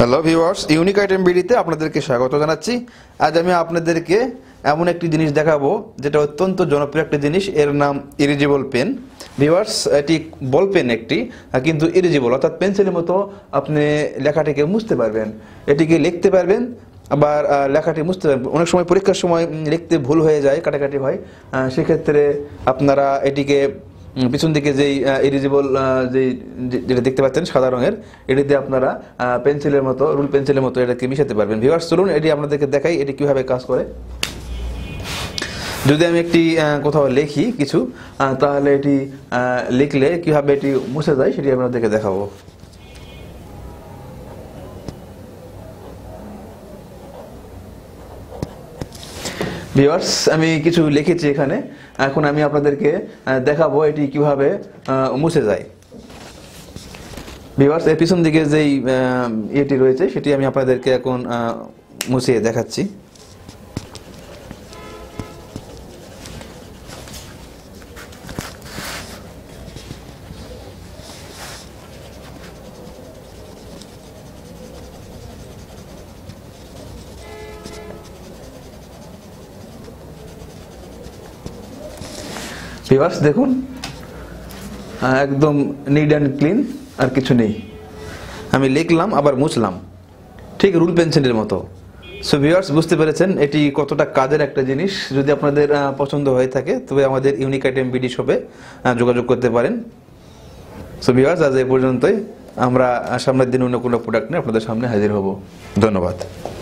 Hello viewers, unique item বিডিতে আপনাদেরকে স্বাগত জানাচ্ছি। আজ আমি আপনাদেরকে এমন একটি জিনিস দেখাবো যেটা অত্যন্ত জনপ্রিয় একটি জিনিস, এর নাম ইরেজেবল পেন। ভিউয়ার্স, এটি বল পেন একটি, কিন্তু ইরেজেবল অর্থাৎ পেন্সিলের মতো আপনি লেখাটিকে মুছতে পারবেন, এটিকে লিখতে পারবেন, আবার লেখাটি মুছতে পারবেন। অনেক সময় পরীক্ষার সময় লিখতে ভুল হয়ে যায়, কাটাকাটি হয়, সেক্ষেত্রে আপনারা এটিকে পিছন দিকে যেই ইরেজেবল যেটা দেখতে পাচ্ছেন সাদা রঙের, এটিতে আপনারা পেন্সিলের মতো, রুল পেন্সিলের মতো এটাকে মিশাতে পারবেন। ভিউয়ার্স, চলুন এটি আপনাদেরকে দেখাই এটি কীভাবে কাজ করে। যদি আমি একটি কোথাও লিখি কিছু, তাহলে এটি লিখলে কীভাবে এটি মুছে যায় সেটি আপনাদেরকে দেখাবো। ভিউয়ার্স, আমি কিছু লিখেছি এখানে, এখন আমি আপনাদেরকে দেখাবো এটি কিভাবে মুছে যায়। ভিউয়ার্স, এর পিছন দিকে যেই এটি রয়েছে সেটি আমি আপনাদেরকে এখন মুছে দেখাচ্ছি। ভিউয়ার্স দেখুন, একদম নিড অ্যান্ড ক্লিন, আর কিছু নেই। আমি লিখলাম আবার মুছলাম, ঠিক রুল পেন্সিলের মতো। সো ভিউয়ার্স, বুঝতে পেরেছেন এটি কতটা কাজের একটা জিনিস। যদি আপনাদের পছন্দ হয়ে থাকে তবে আমাদের ইউনিক আইটেম বিডি শপে যোগাযোগ করতে পারেন। সো ভিউয়ার্স, আজ এই পর্যন্তই। আমরা সামনের দিন অন্য কোনো প্রোডাক্ট নিয়ে আপনাদের সামনে হাজির হব। ধন্যবাদ।